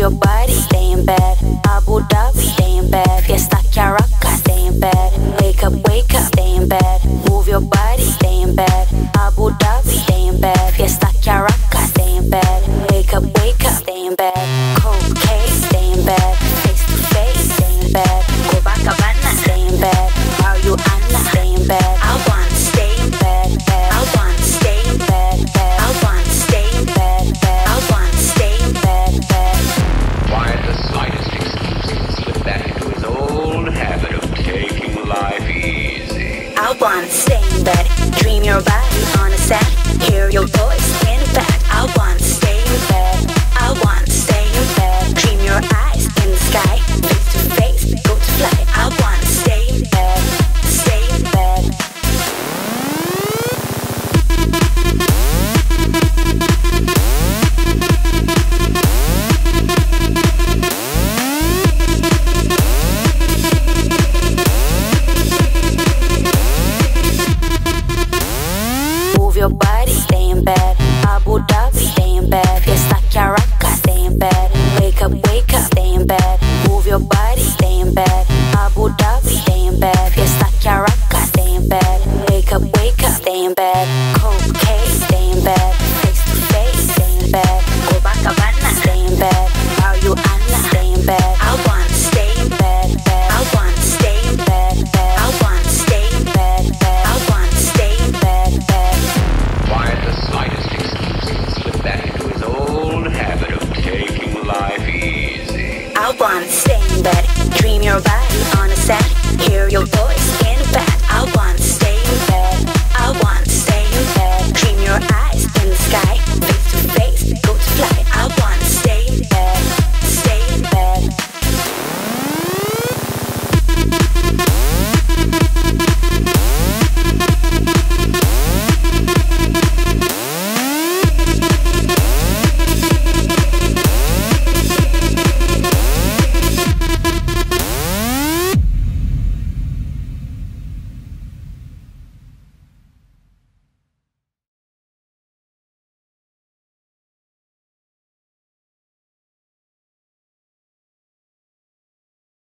your body, stay in bed. Abu Dhabi, stay in bed. Fiesta Caracas, stay in bed. Wake up, stay in bed. Move your body, stay in bed. Abu Dhabi, stay in bed. Fiesta Caracas, stay in bed. Wake up, stay in bed. Cold case, stay in bed.